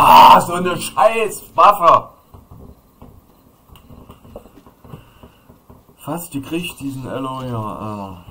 Ah, so eine Scheißwaffe. Fast gekriegt diesen Elo hier, Alter.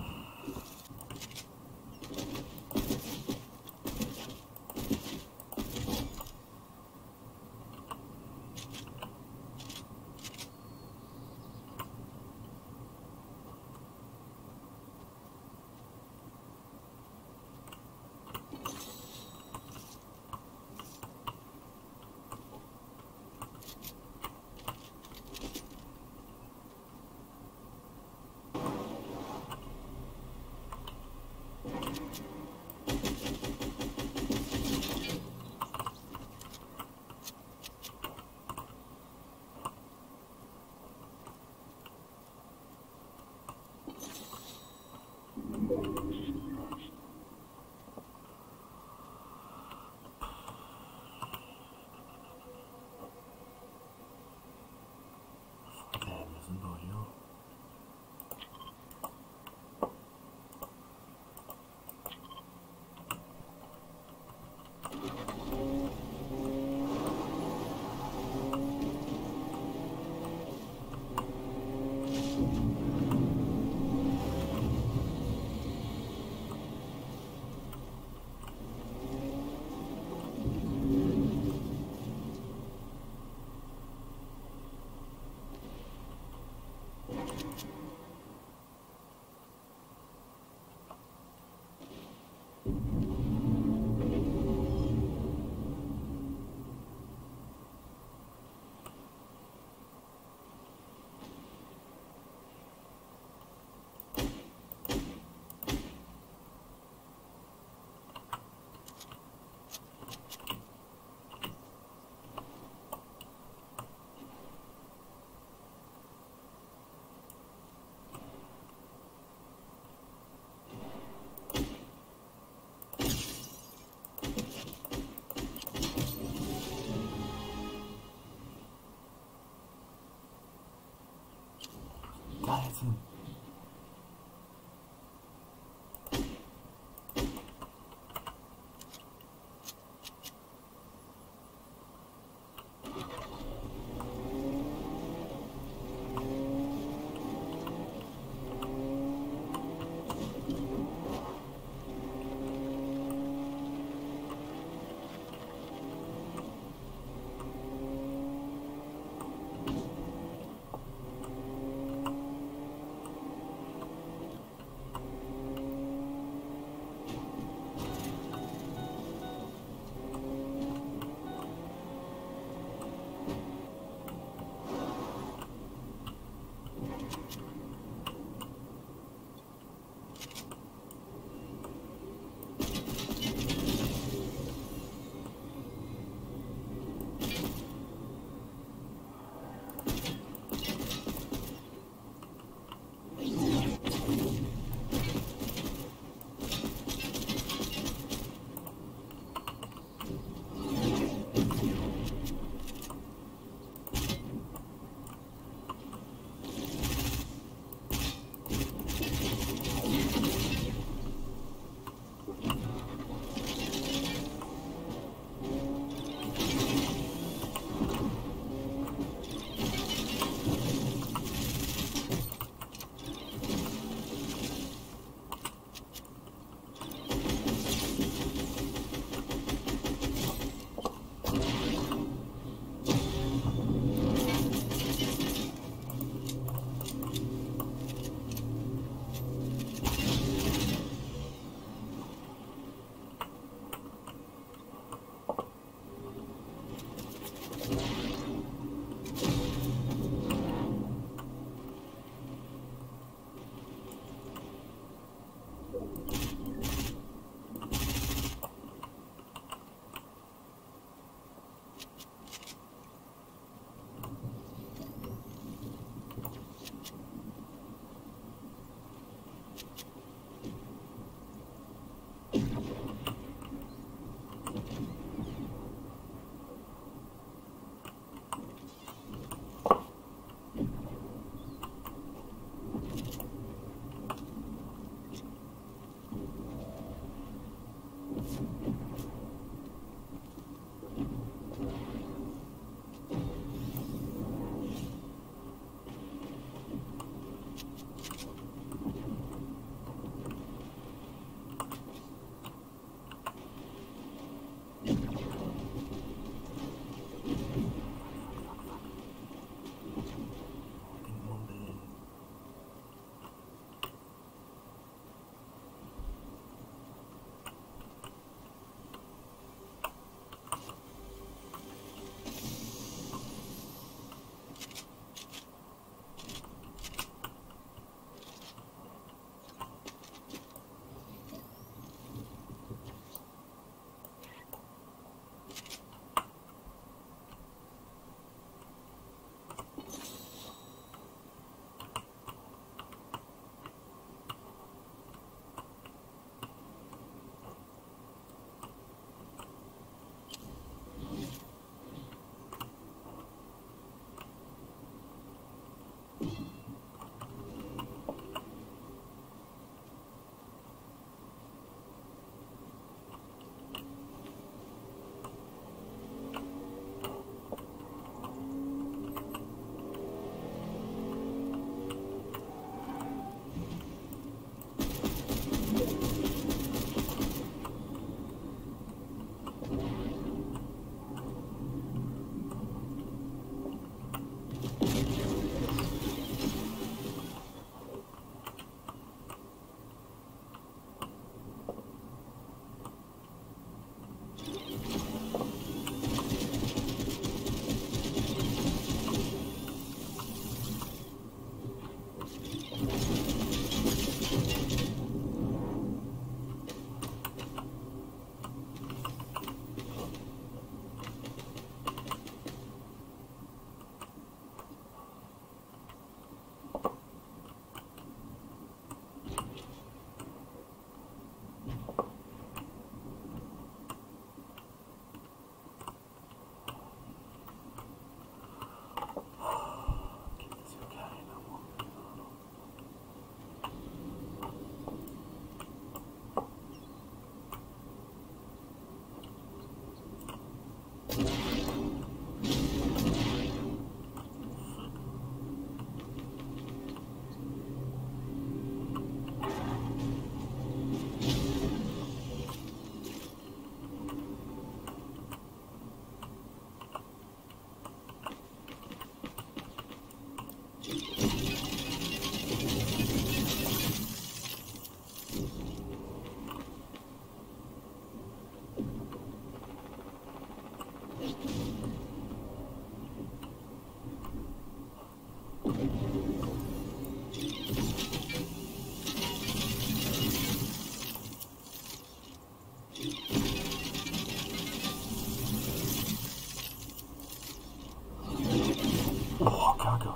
Oh, Kacke.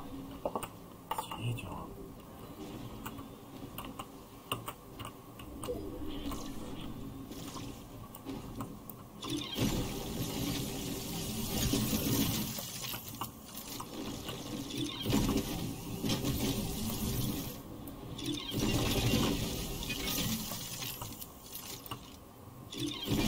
Das geht ja.